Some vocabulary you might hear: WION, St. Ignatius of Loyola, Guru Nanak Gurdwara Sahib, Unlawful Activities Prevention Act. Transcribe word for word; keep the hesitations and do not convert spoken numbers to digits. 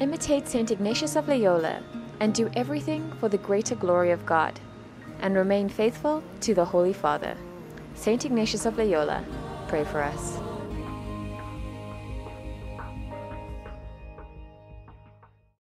Imitate Saint Ignatius of Loyola and do everything for the greater glory of God, and remain faithful to the Holy Father. Saint Ignatius of Loyola, pray for us.